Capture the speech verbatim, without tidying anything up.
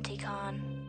Anticon.